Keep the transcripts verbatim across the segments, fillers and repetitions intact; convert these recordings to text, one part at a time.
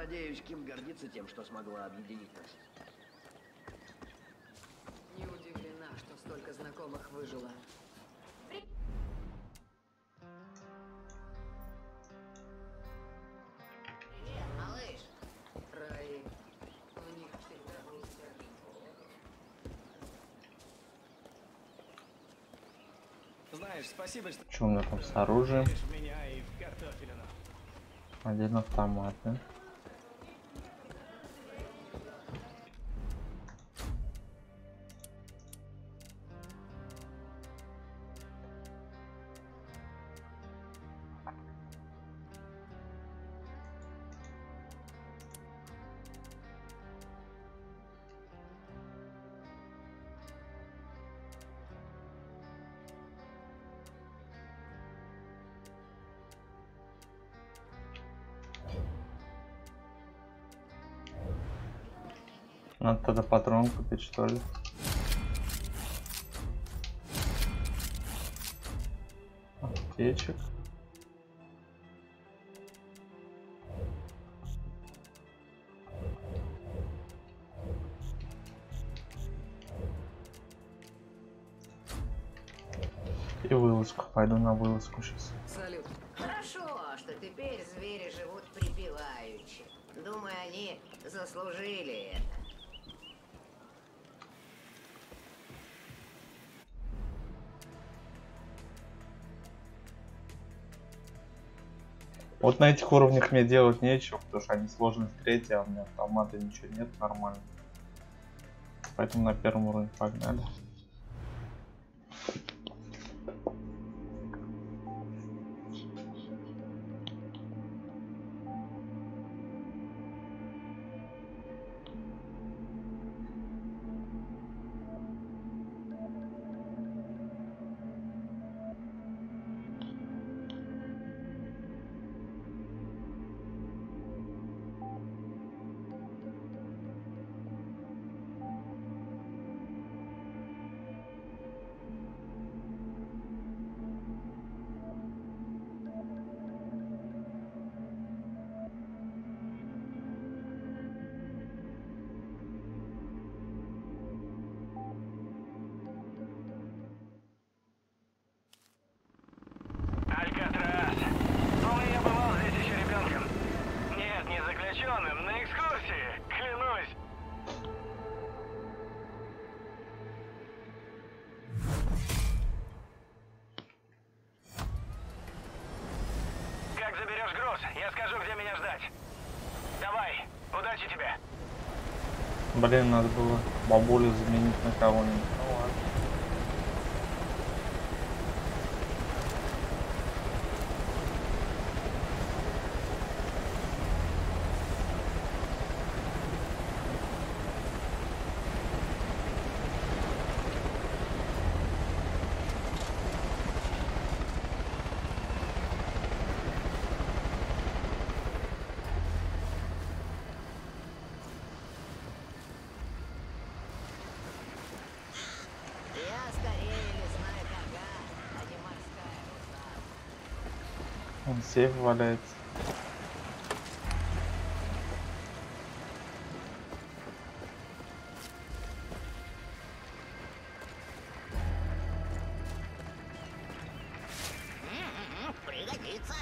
надеюсь, Ким гордится тем, что смогла объединить нас. Не удивлена, что столько знакомых выжило. Спасибо, что... Что у меня там снаружи? Один автомат, да? Надо тогда патрон купить, что ли? Аптечек. И вылазку. Пойду на вылазку сейчас. Салют. Хорошо, что теперь звери живут припеваючи. Думаю, они заслужили это. Вот на этих уровнях мне делать нечего, потому что они сложно встретить, а у меня автомата ничего нет, нормально. Поэтому на первом уровне погнали. Блин, надо было бабулю заменить на кого-нибудь. Ну ладно. Он сейф валяется. Пригодится.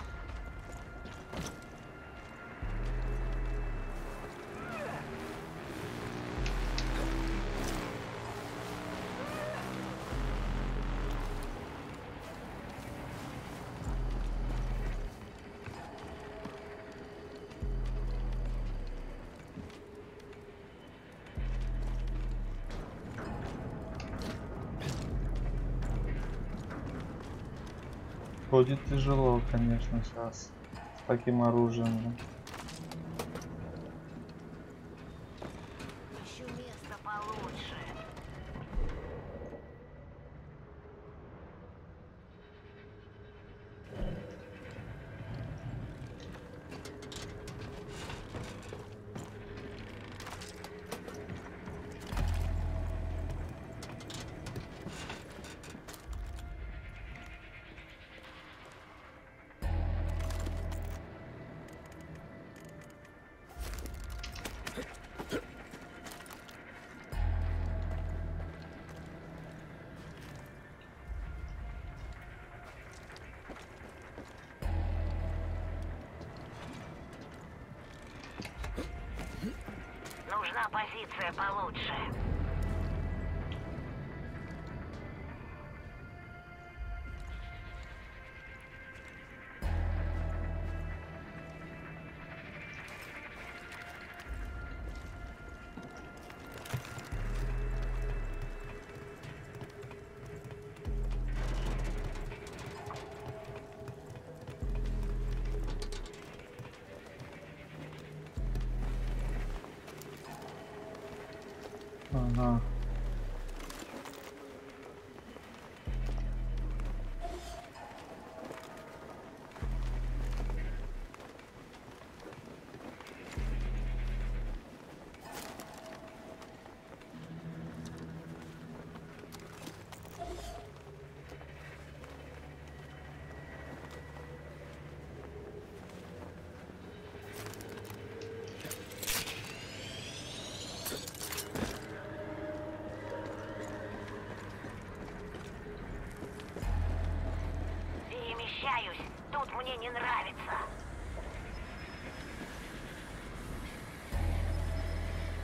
Будет тяжело, конечно, сейчас с таким оружием. Ищу место получше. нужна позиция получше. Ага. Тут мне не нравится.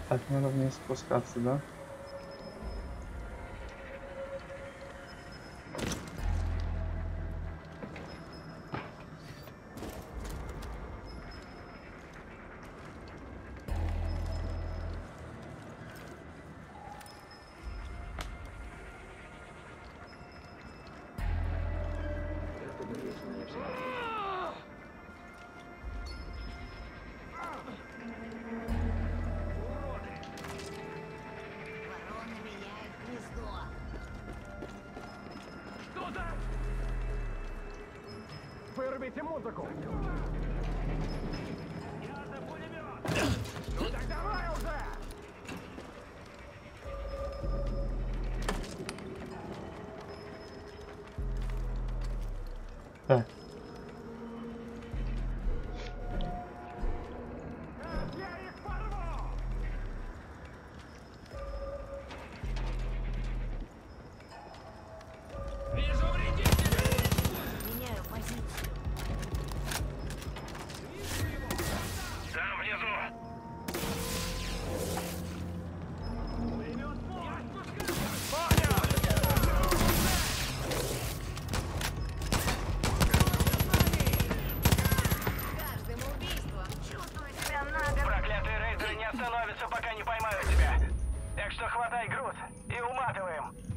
Так, надо вниз спускаться, да? Вырубите музыку! Я за пулемет! Ну так давай уже! Так.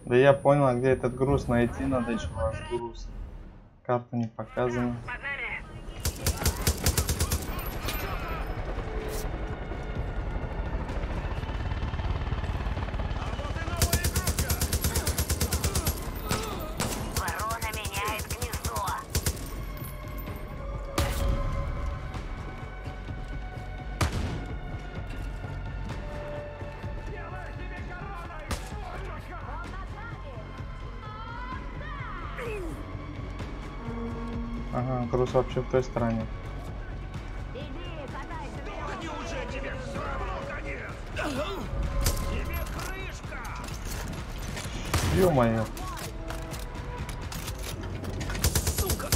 Да я понял, а где этот груз найти надо еще раз груз. Карта не показана. Ага, груз вообще в той стороне. Иди, катайся, бери! Неужели тебе все равно конец? Тебе крышка! Ё-моё! Сука!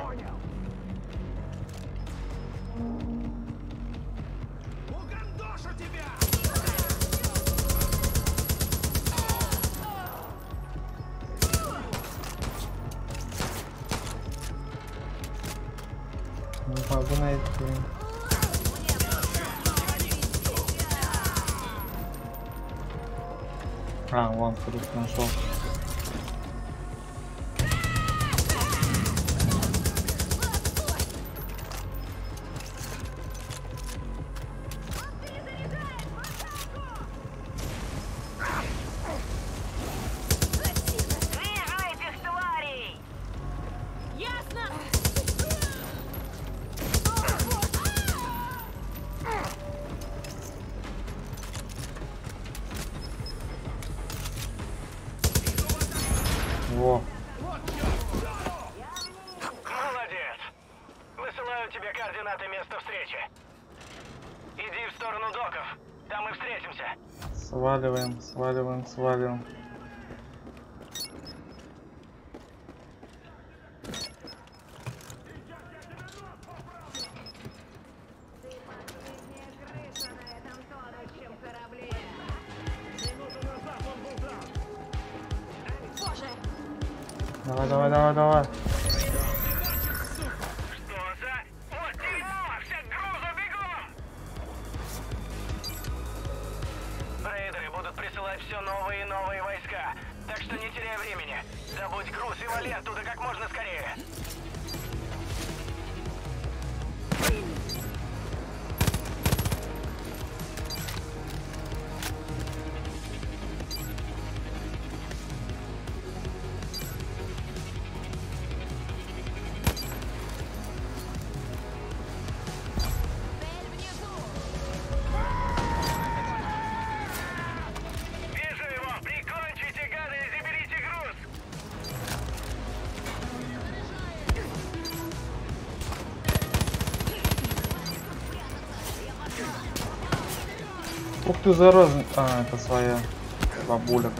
Понял! Угандошу тебя! Могу найти. А, вон круг нашел. Во. Молодец! Высылаю тебе координаты места встречи. Иди в сторону доков, там и встретимся. Сваливаем, сваливаем, сваливаем. Давай, давай, давай, давай. Все новые и новые войска. Так что не теряй времени. Добудь груз и вали оттуда как можно скорее. Ух ты, зараза. А, это своя бабуля.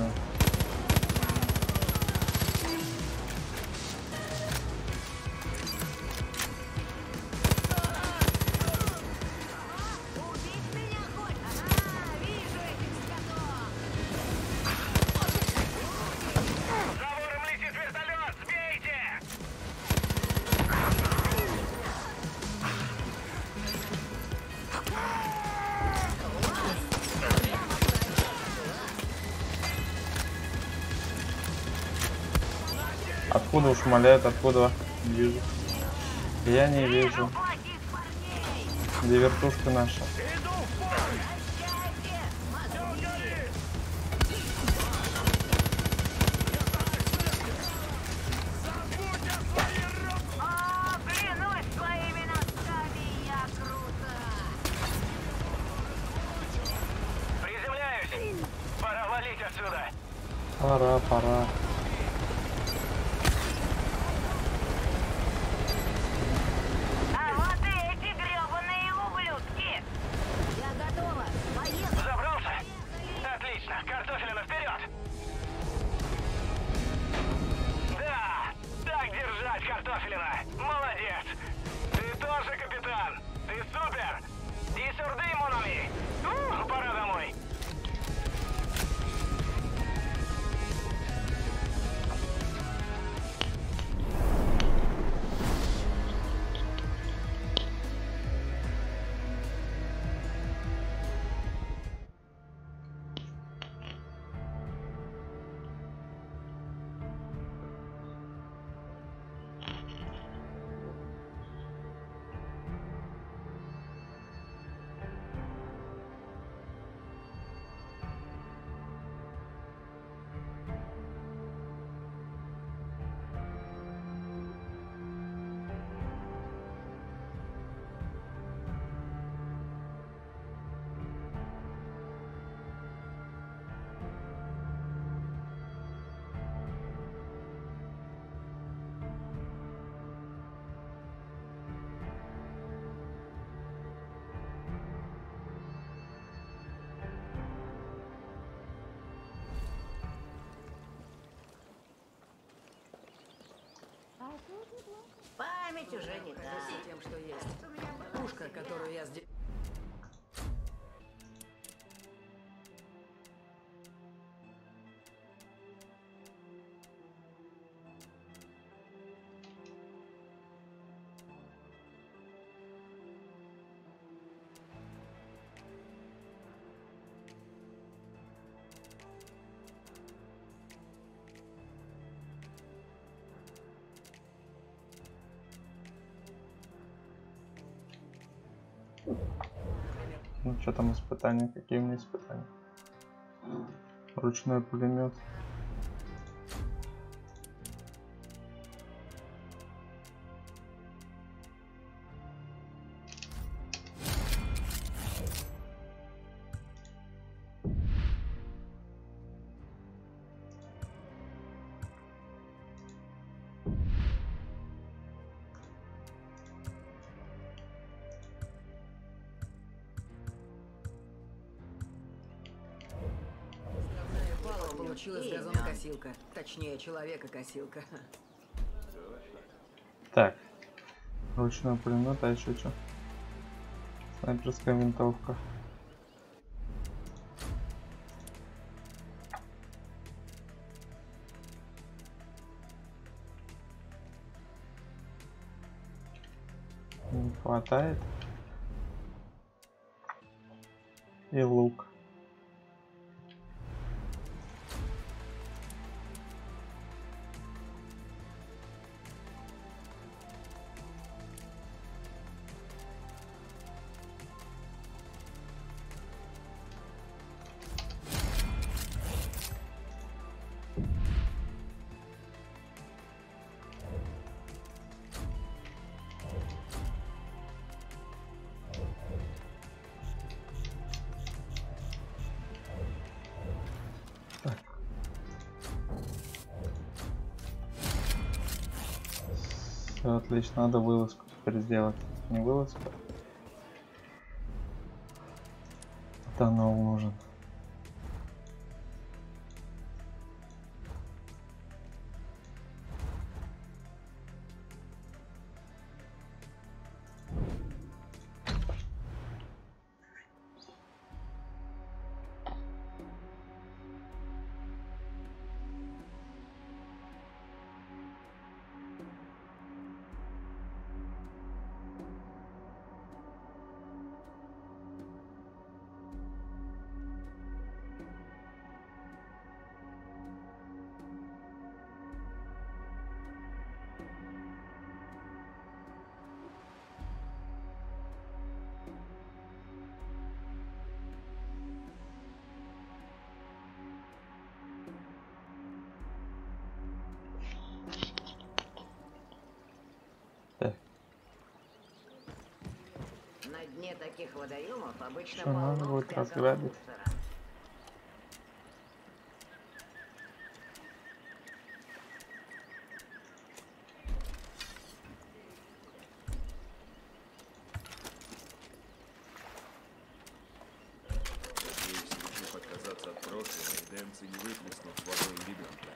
Откуда уж моляют, откуда не вижу. Я не вижу. Где вертушка наша? Приземляюсь. Пора валить отсюда. Пора, пора. Молодец! Ты тоже капитан! Ты супер! Дисурды, Монами! Ух, пора домой! Память уже не та. Тем, что есть. Пушка, которую я сделал. Ну что там испытания? Какие у меня испытания? Ручной пулемет. Получилась газонокосилка, точнее человека-косилка. Так, ручной пулемет, а еще что? Снайперская винтовка. хватает. И лук. Отлично, надо вылазку теперь сделать. Не вылазку. Тоннел нужен. Дне таких водоемов обычно что, надо будет разграбить. Если отказаться от прошлого, демцы не выплеснут водой ребенка.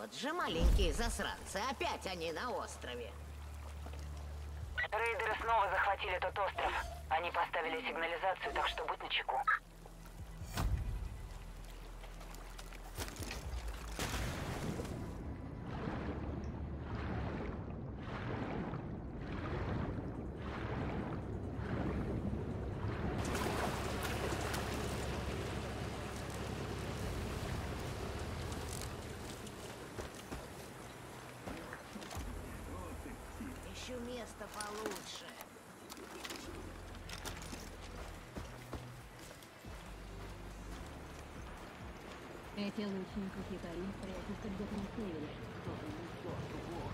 Вот же маленькие засранцы, опять они на острове. Рейдеры снова захватили тот остров. Они поставили сигнализацию, так что будь начеку. Место получше. Эти лучники хитари прячутся где-то на севере. Кто-то не сошел.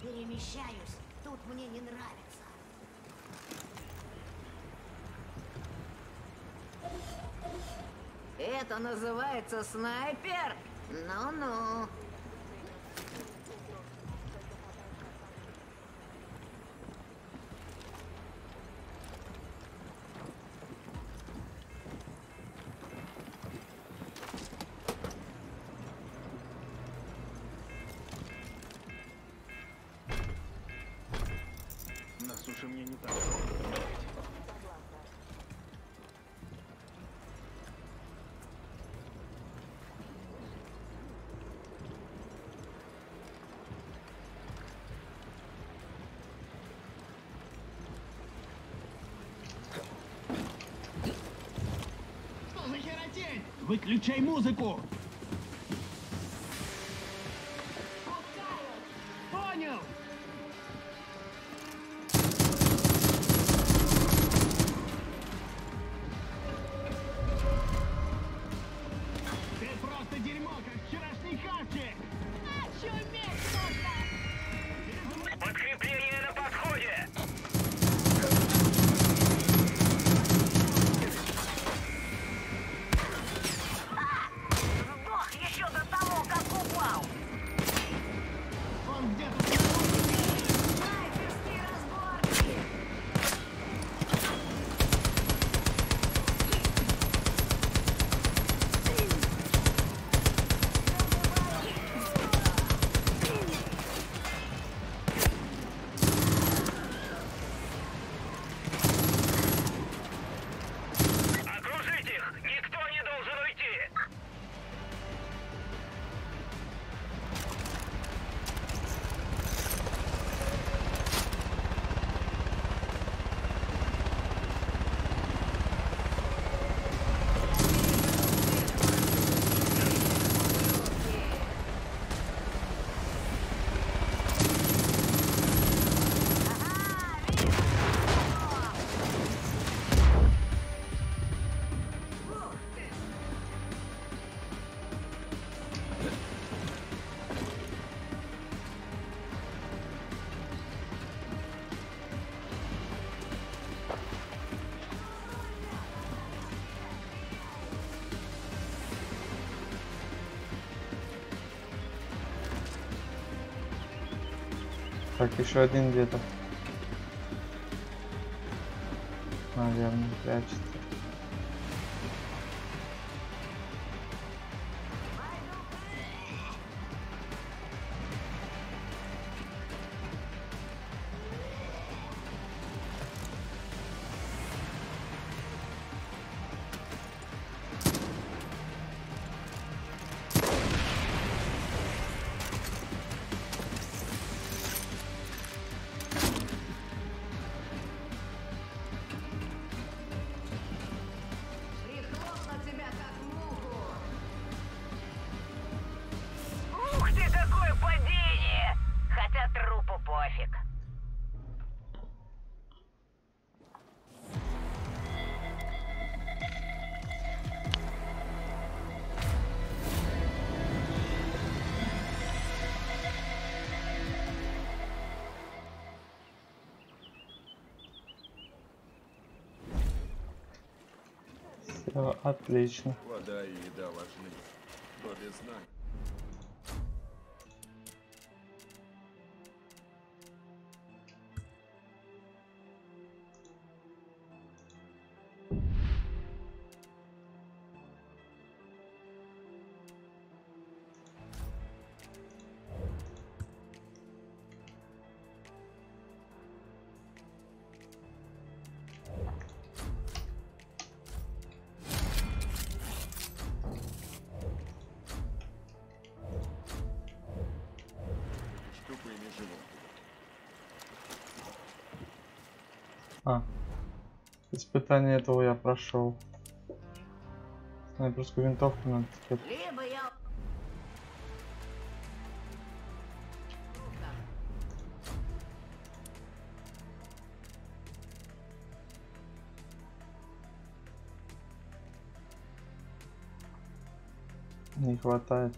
Перемещаюсь, тут мне не нравится. Это называется снайпер? Ну-ну. Выключай музыку! Понял! Ты просто дерьмо, как вчерашний картик! Очуметь можно! Подкрепление на подходе! Так, еще один где-то. Наверное, прячется. Отлично. Вода и еда важны. Кто без знания. А, испытание этого я прошел. Снайперскую винтовку надо теперь. Либо я... Не хватает.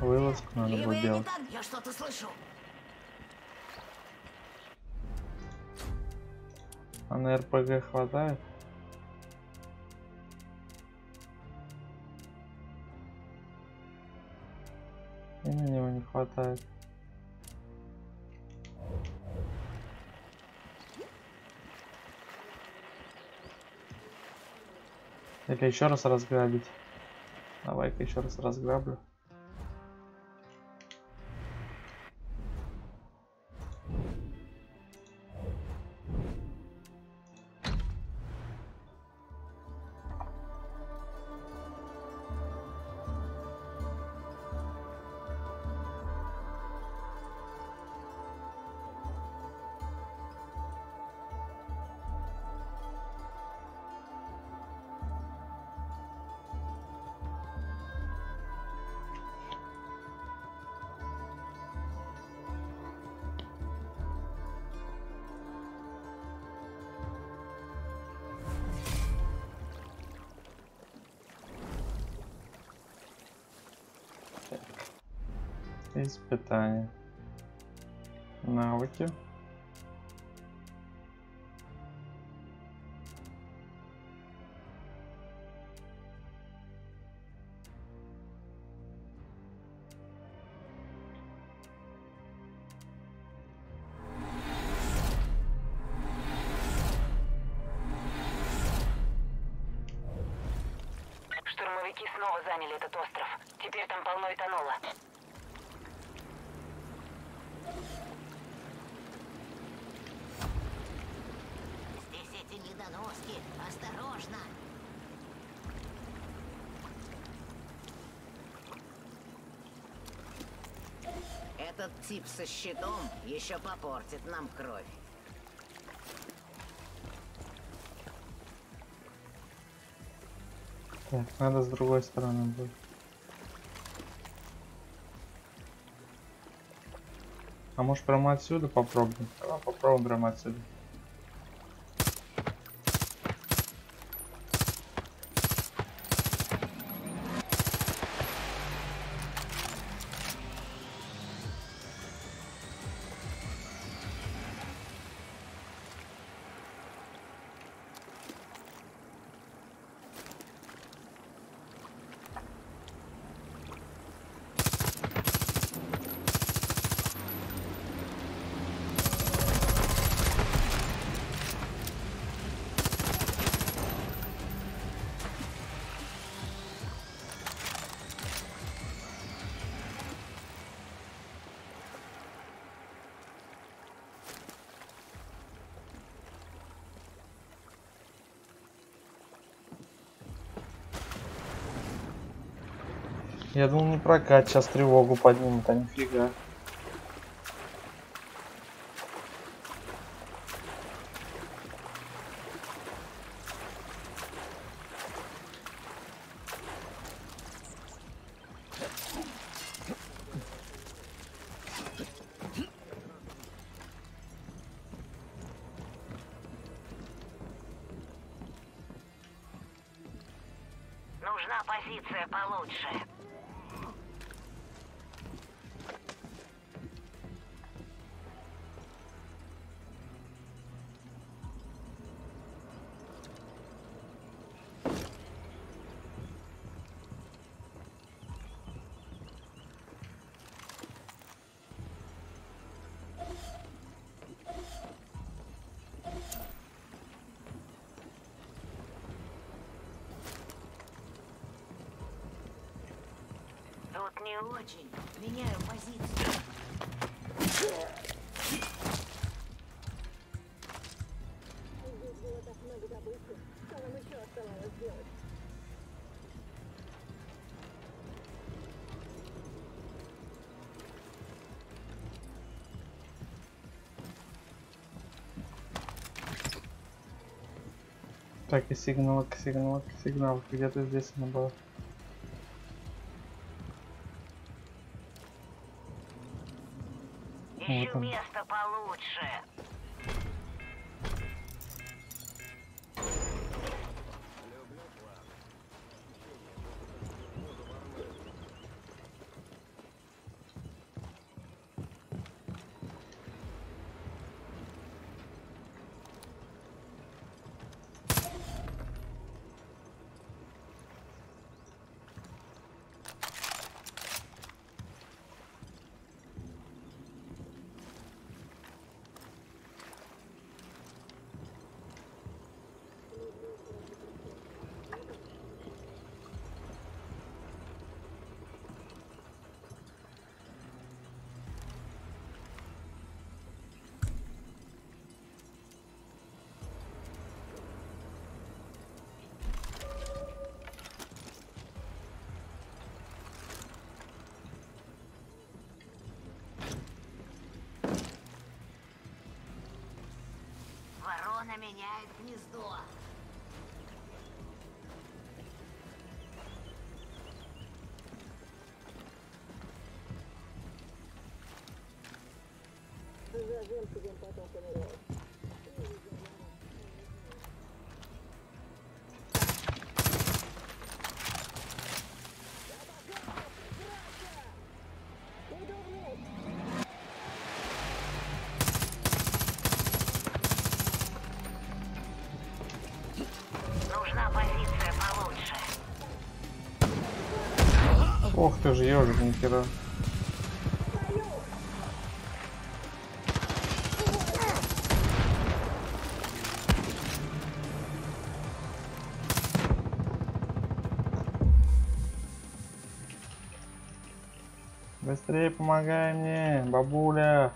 Вылазку надо будет делать. Я что-то слышу. А на РПГ хватает? И на него не хватает. Или еще раз разграбить? Давай-ка еще раз разграблю. Це іспитання. Навики. Штурмовики снова заняли этот остров. Теперь там полно этанола. Здесь эти недоноски. Осторожно! Этот тип со щитом еще попортит нам кровь. Так, надо с другой стороны будет. А может прямо отсюда попробуем? Давай попробуем прямо отсюда. Я думал, не прокат, сейчас тревогу поднимут, а нифига. Нужна позиция получше. Не очень. Меняю позицию. Здесь было так много добычи. Что нам еще оставалось делать? Так, и сигнал, сигнал, сигнал. Где-то здесь она была. Ищу место получше. Ворона меняет гнездо. Иду в Ох ты ж ежик, ни хера. Быстрее помогай мне, бабуля.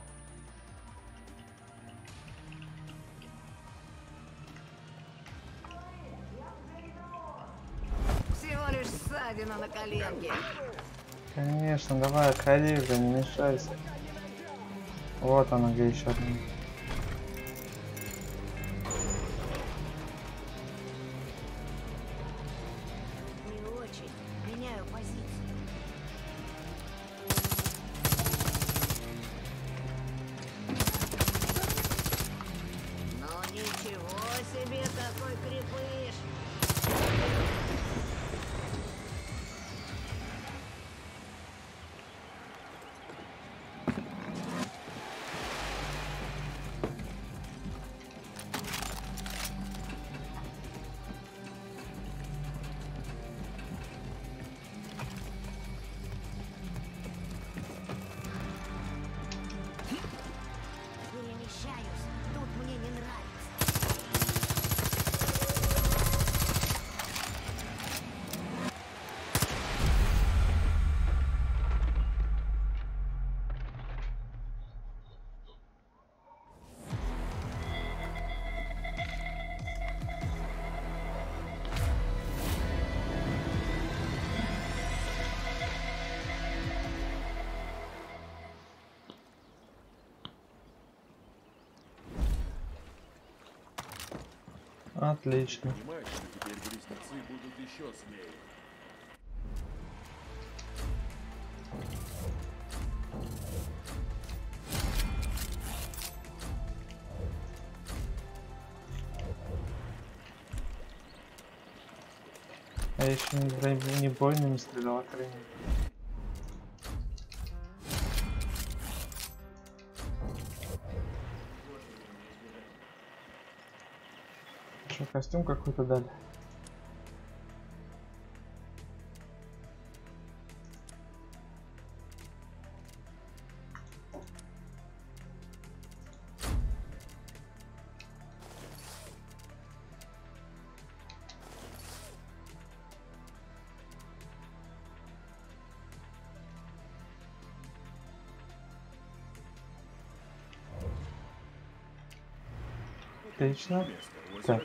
Всего лишь ссадина на коленке. Конечно, давай, отходи же, не мешайся. Вот она где еще одна. Отлично. Понимаешь, что теперь близнецы будут еще смелее. А еще не, не больно стрелял охренеть. Костюм какой-то дали. Отлично. Так.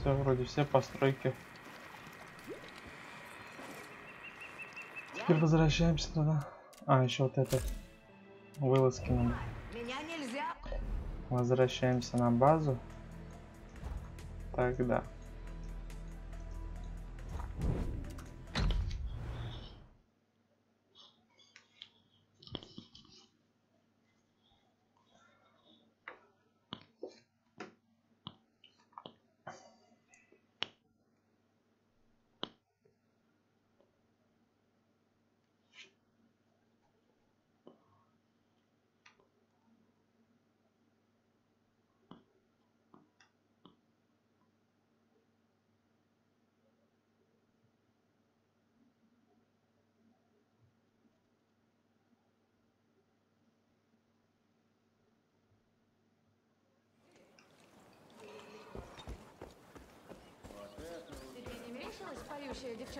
Все, вроде все постройки. Теперь возвращаемся туда. А, еще вот этот. Вылазки нам. Возвращаемся на базу. Тогда.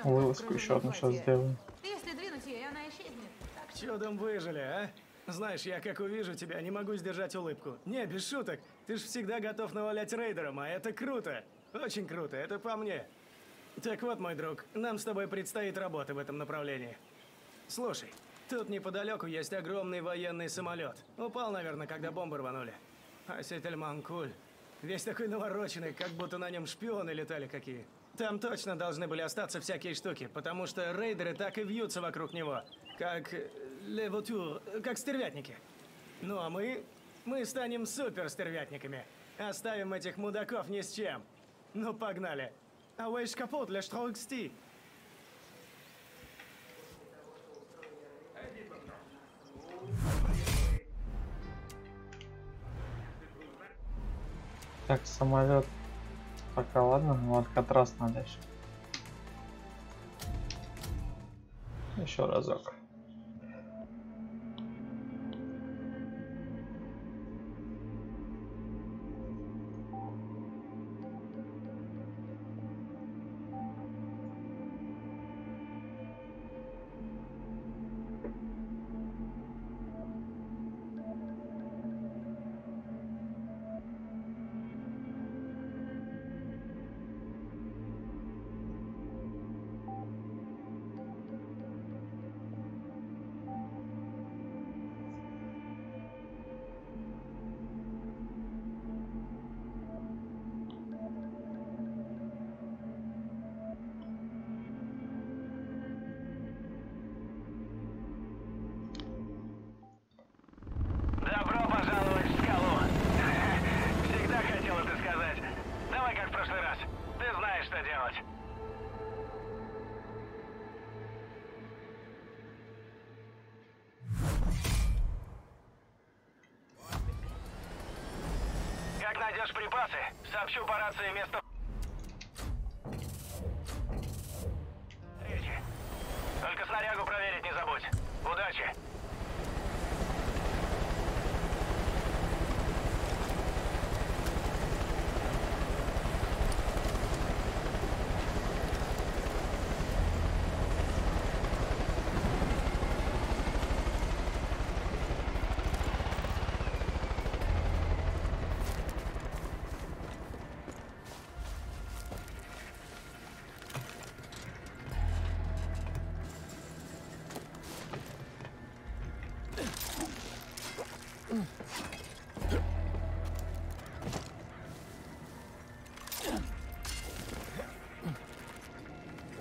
Вылазку еще одну сейчас сделаем. Если двинуть ее, она исчезнет. Так чудом выжили, а? Знаешь, я как увижу тебя, не могу сдержать улыбку. Не, без шуток. Ты ж всегда готов навалять рейдером, а это круто. Очень круто, это по мне. Так вот, мой друг, нам с тобой предстоит работа в этом направлении. Слушай, Тут неподалеку есть огромный военный самолет. Упал, наверное, когда бомбы рванули. А Сетельманкуль весь такой навороченный, как будто на нем шпионы летали какие. Там точно должны были остаться всякие штуки, потому что рейдеры так и вьются вокруг него, как левотур, как стервятники. Ну а мы, мы станем супер стервятниками. Оставим этих мудаков ни с чем. Ну погнали. Ауэйш капот для штрогсти. Так, самолет пока ладно, но Алькатрас надо еще. Еще разок. Найдешь припасы, сообщу по рации место. Только снарягу проверить не забудь. Удачи!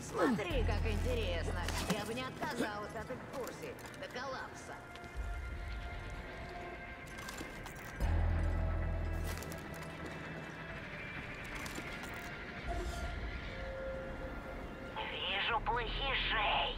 Смотри, как интересно. Я бы не отказалась от экскурсии до коллапса. Вижу плохишей.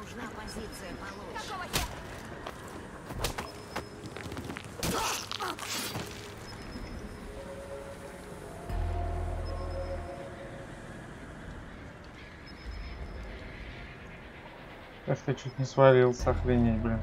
Нужна позиция получше. Какого хера? Эх, ты чуть не свалился, охренеть, блин.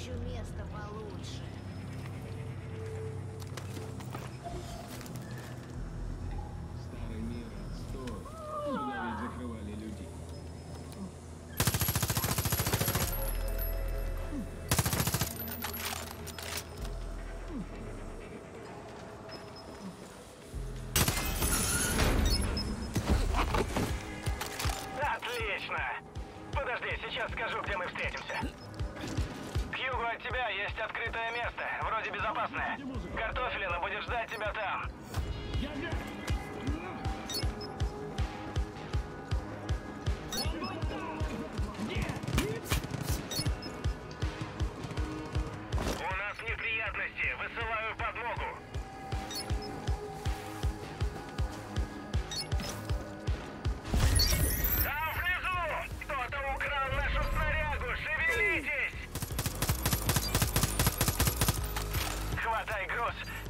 Ищу место получше. Старый мир отстой. Сюда ведь закрывали людей. Отлично! Подожди, сейчас скажу, где мы встретимся. К югу от тебя есть открытое место, вроде безопасное. Картофелина будет ждать тебя там. У нас неприятности, высылаю подмогу.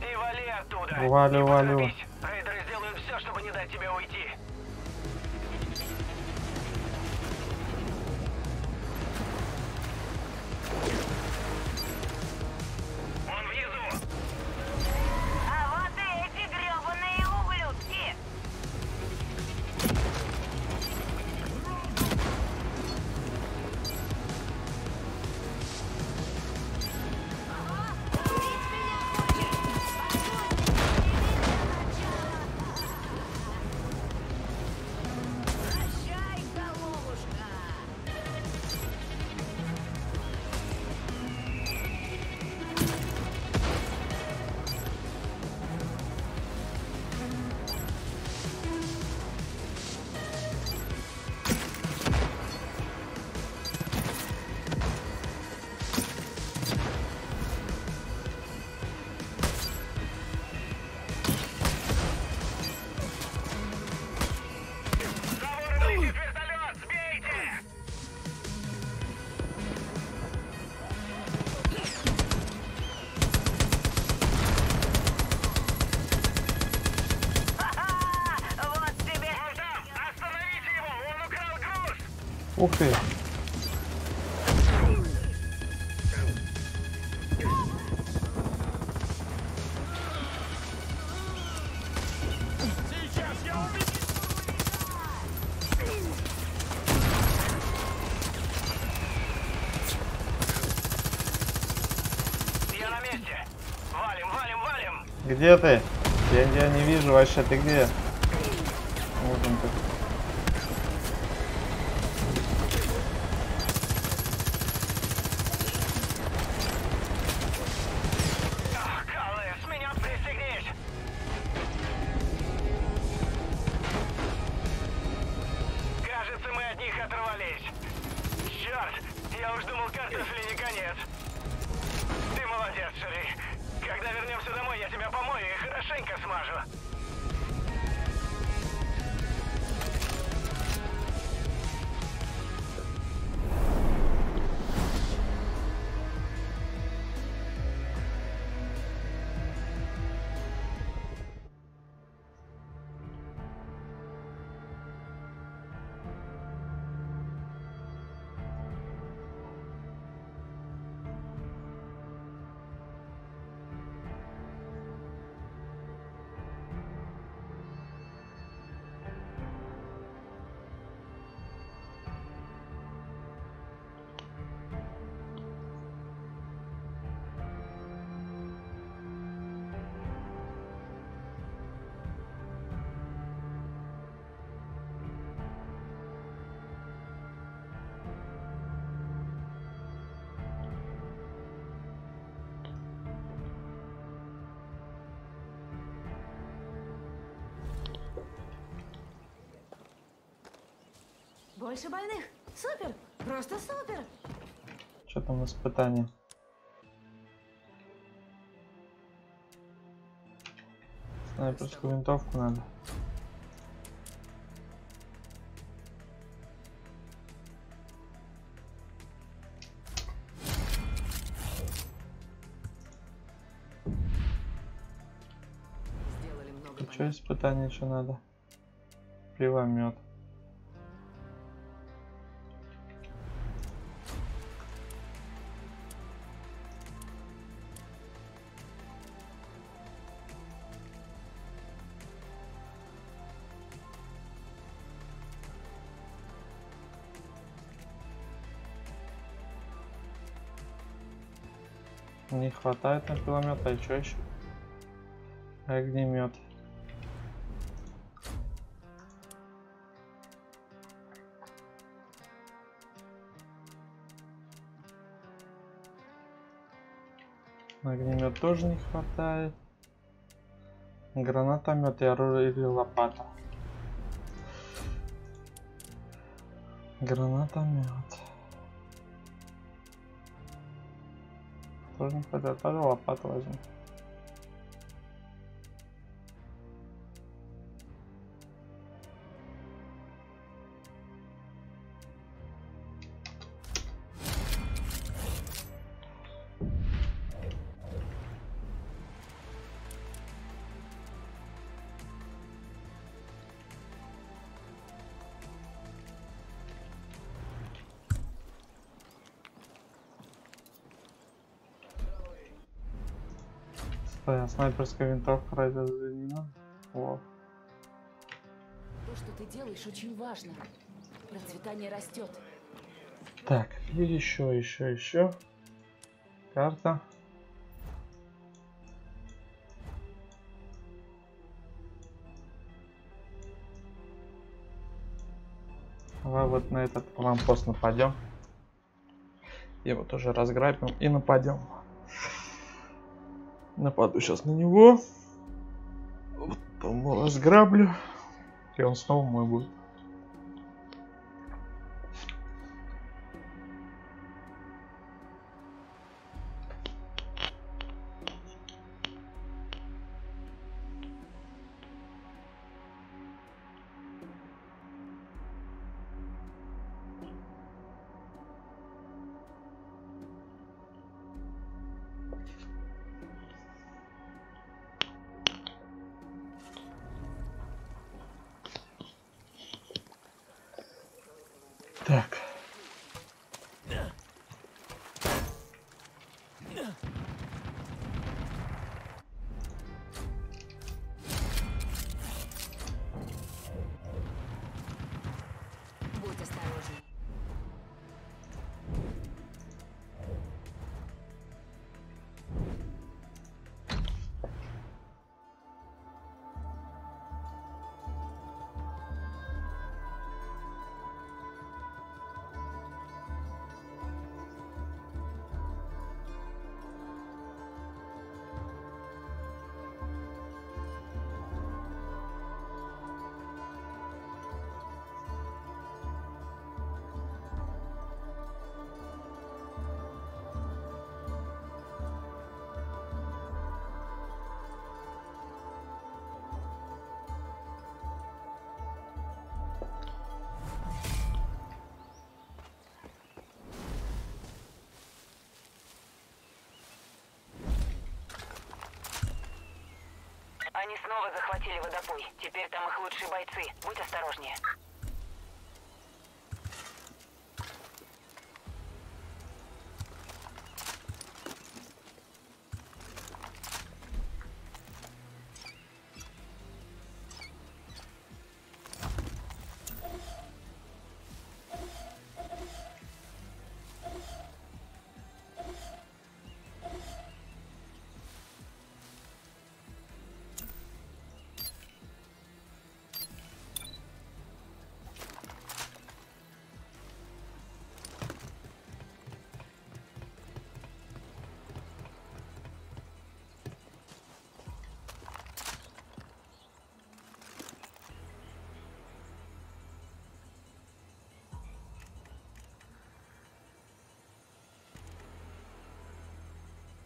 И вали оттуда. Валю, валю. Рейдеры сделают все, чтобы не дать тебе уйти. Он внизу. А вот и эти гребаные ублюдки. Ух ты! Сейчас я убью! Я на месте! Валим, валим, валим! Где ты? Я тебя не вижу вообще, ты где? Вот он тут. Я уж думал, картофелине конец. Ты молодец, Шерри. Когда вернемся домой, я тебя помою и хорошенько смажу. Больше больных. Супер. Просто супер. Что там испытание? Снайперскую винтовку надо. Что испытание еще надо? Плевомет. Не хватает на пулемет, а что еще? Огнемет. Огнемет тоже не хватает. Гранатомет и оружие или лопата. Гранатомет. Тоже не хватает, тоже лопату возьму. Снайперская винтовка, разве не надо? О. То, что ты делаешь, очень важно. Процветание растет. Так, и еще, еще, еще. Карта. Давай вот на этот лампост нападем. Его тоже разграбим и нападем. Нападу сейчас на него, потом его разграблю, и он снова мой будет. Так. Будь осторожен. Они снова захватили водопой. Теперь там их лучшие бойцы. Будь осторожнее.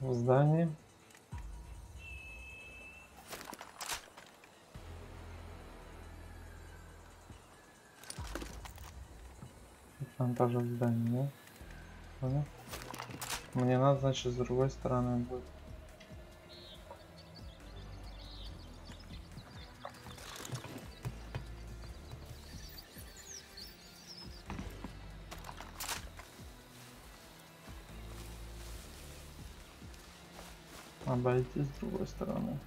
В здании. Там тоже в здании, да? Мне надо, значит, с другой стороны будет. Обойти с другой стороны.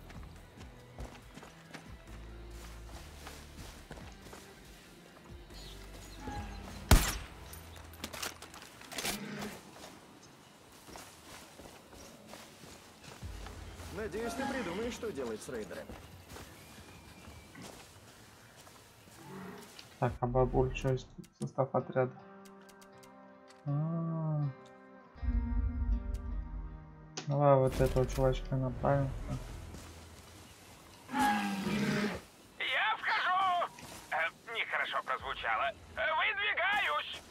Надеюсь, ты придумаешь, что делать с рейдерами. Так, а бабуль, что есть состав отряда? А -а -а. Давай вот этого чувачка направим. Я вхожу! Э, нехорошо прозвучало. Выдвигаюсь!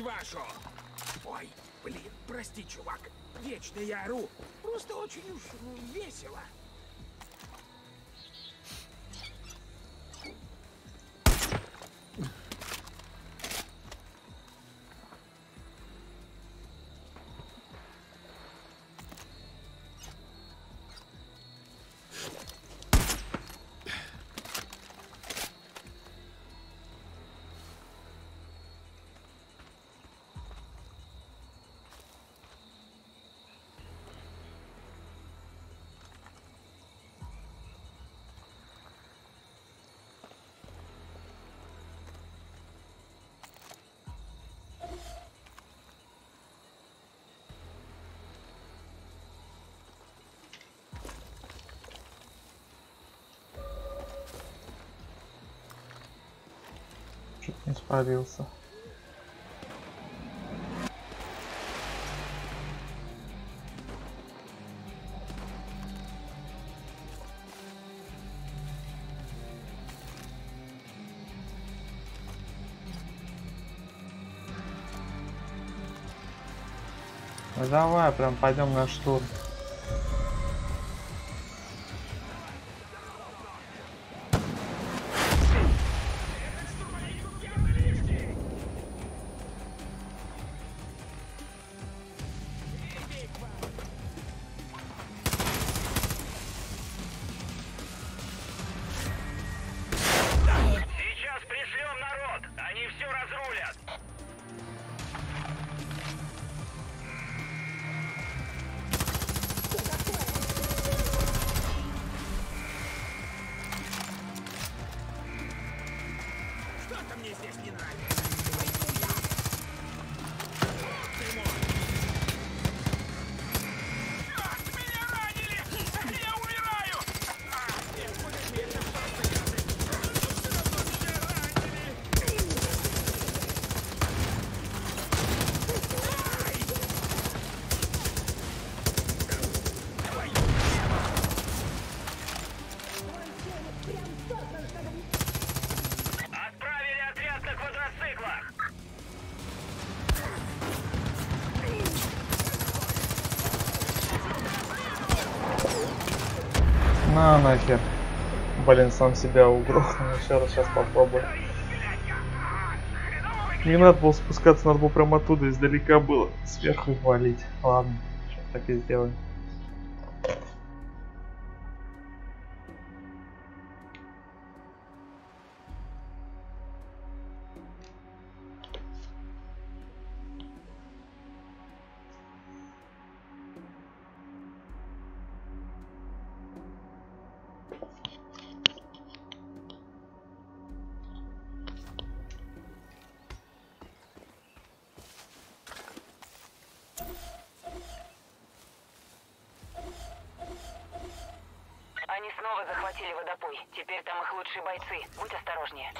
Вашу. Ой, блин, прости, чувак. Вечно я ору. Просто очень уж весело. Чуть не справился. Ну, давай, прям пойдем на штурм. На нахер. Блин, сам себя угрохнул. Еще раз сейчас попробую. Не надо было спускаться, надо было прямо оттуда издалека было. Сверху валить. Ладно, сейчас так и сделаем. Теперь там их лучшие бойцы. Будь осторожнее.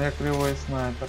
Но я кривой снайпер.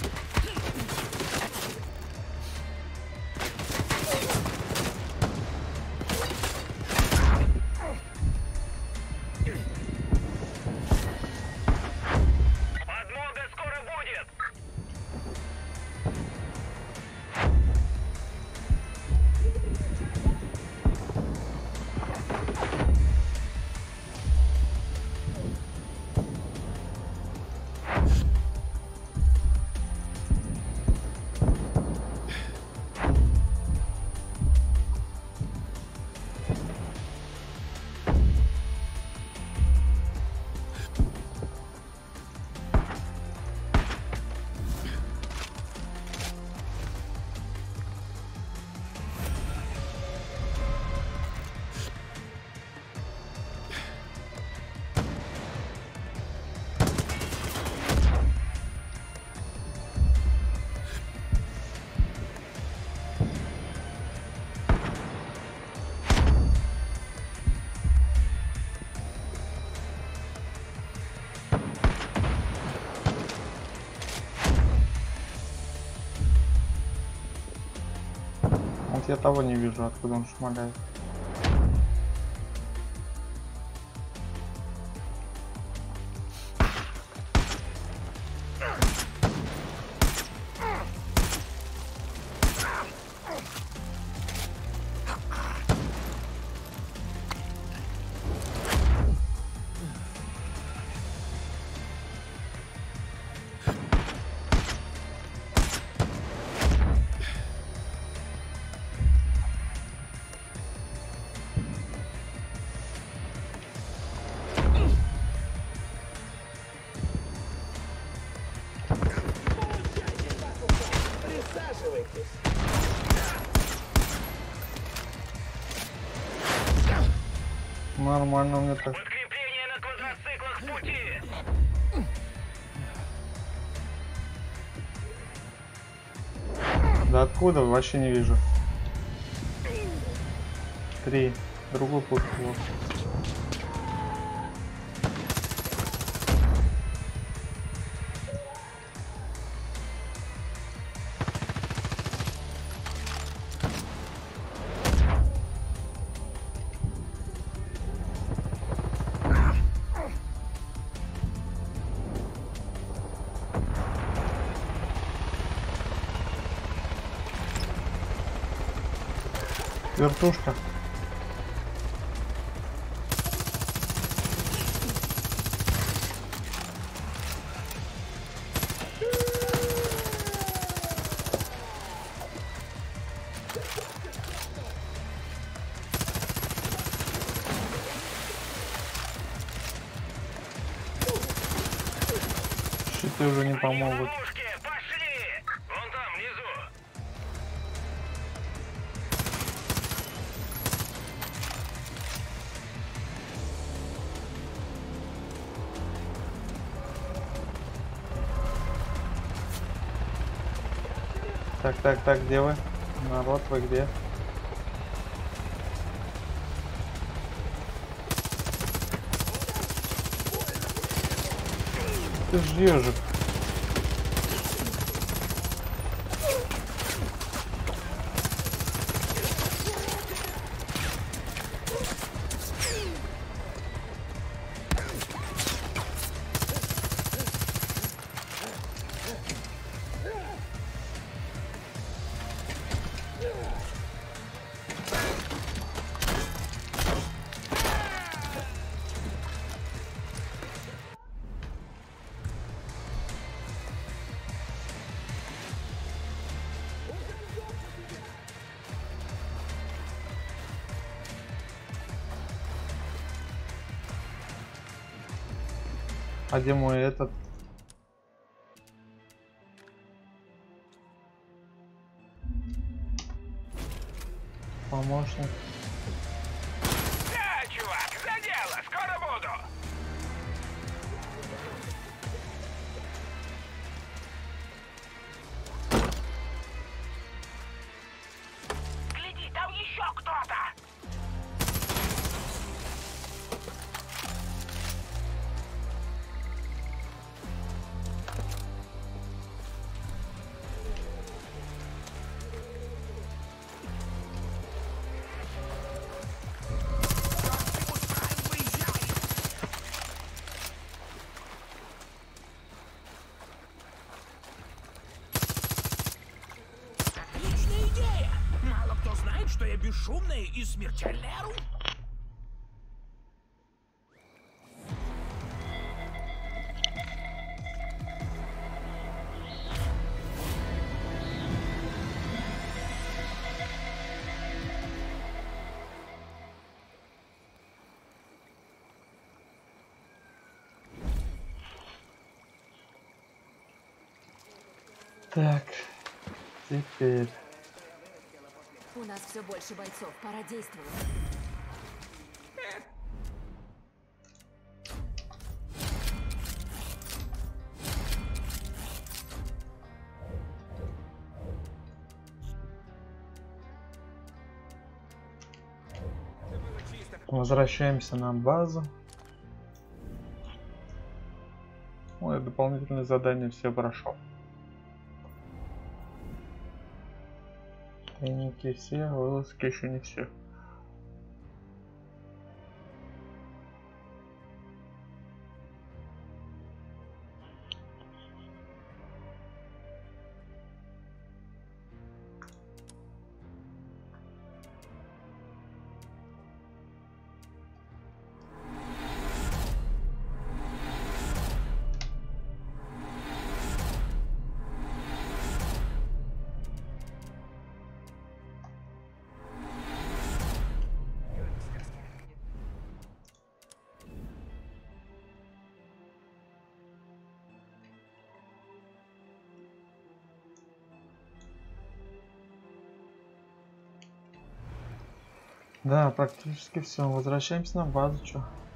Я того не вижу, откуда он шмаляет. Нормально у меня так. Подкрепление на квадроциклах в пути. Да откуда? Вообще не вижу. Три. Другой путь. Вертушка. Щиты уже не помогут. Так, так, так, где вы? Народ, вы где? Ты ж ежик. А где мой этот? Помощник. Да, чувак, за дело, скоро буду. Гляди, там еще кто-то. более бесшумные и смертельные оружия. Так, теперь... У нас все больше бойцов, пора действовать. Возвращаемся на базу. Ой, дополнительные задания все прошел. Тайники все, вылазки еще не все. Да, практически все. Возвращаемся на базу, чё.